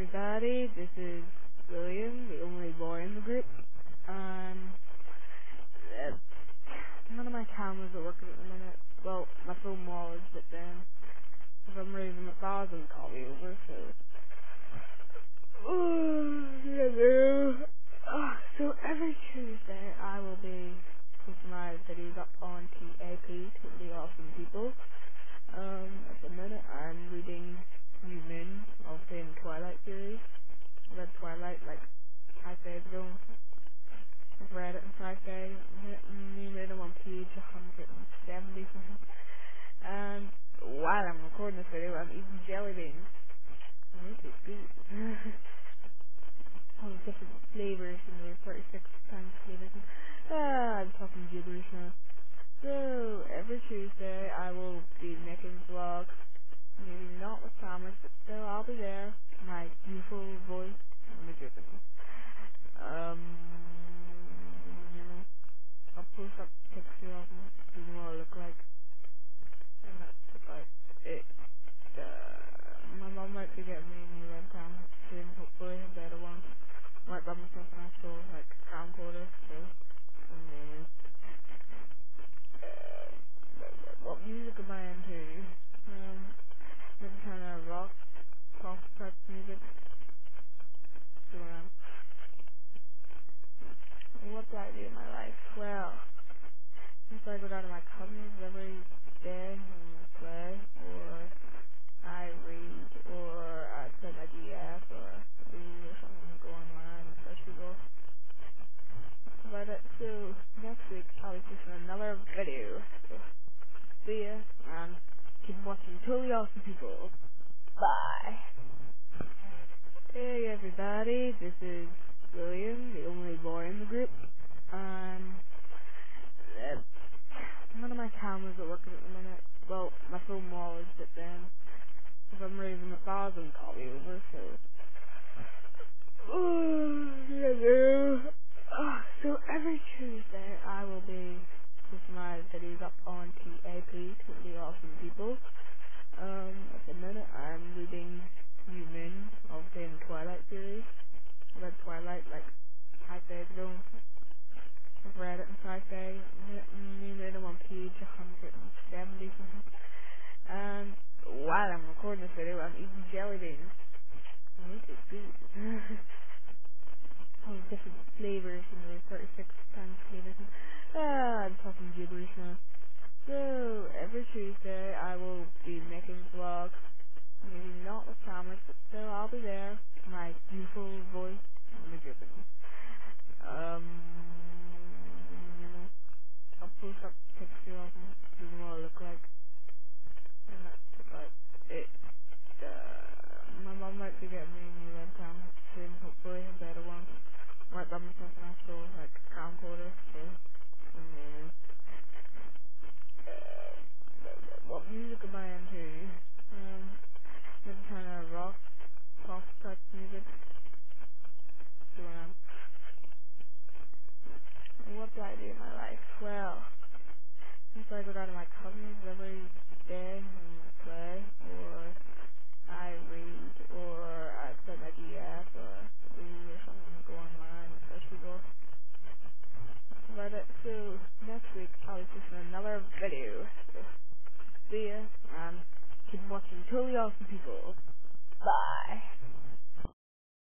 everybody, this is William, the only boy in the group. None of my cameras are working at the minute. Well, my phone wall is a bit down. If I'm raising a thousand, call me over, so... So every Tuesday, I will be putting my videos up on TAP, TotallyAwesomePeople. At the minute, I'm reading New Moon of the Twilight series. I read Twilight like 5 days ago. I've read it in 5 days. New Moon, I'm on page 170 something. And while I'm recording this video, I'm eating jelly beans. This is good. All the different flavors, and there are 36 times flavors. I'm talking gibberish now. So, every Tuesday I will be making vlogs, maybe not with cameras, but still I'll be there, my beautiful voice, you know, I'll post up a picture of what I look like, and that's about it. My mom might be getting me a new webcam, hopefully a better one. I might buy myself an actual, like, camcorder, so, what music am I into? Maybe kind of rock, pop type music. So, what do I do in my life? Well, since I go down to my cousins every day and play, or I read, or I play my DS, or read, or something go online, especially go. But so, next week I'll be posting another video. See ya, and keep watching Totally Awesome People. Bye. Hey everybody, this is William, the only boy in the group. None of my cameras are working at the minute. Well, my phone wall is a bit down. If I'm raising a thousand, call me over, so... So every Tuesday I will be posting my videos up on TAP, TotallyAwesomePeople. At the minute I'm reading New Moon of the Twilight series. I read Twilight like 5 days ago. I've read it in 5 days. New Moon, I'm on page 170 something. And while I'm recording this video, I'm eating jelly beans. This is good. All the different flavors, and there are 36 times flavors. I'm talking gibberish now. So, every Tuesday I will be making vlogs, maybe not with cameras, but still I'll be there, my beautiful voice, you know, I'll post up a picture of what I look like, and that's about it. My mom might be getting me a new webcam, hopefully a better one. I might buy myself an actual, like, camcorder, so... what music am I into? Maybe kind of rock, pop type music. So, what do I do in my life? Well, since I go down to my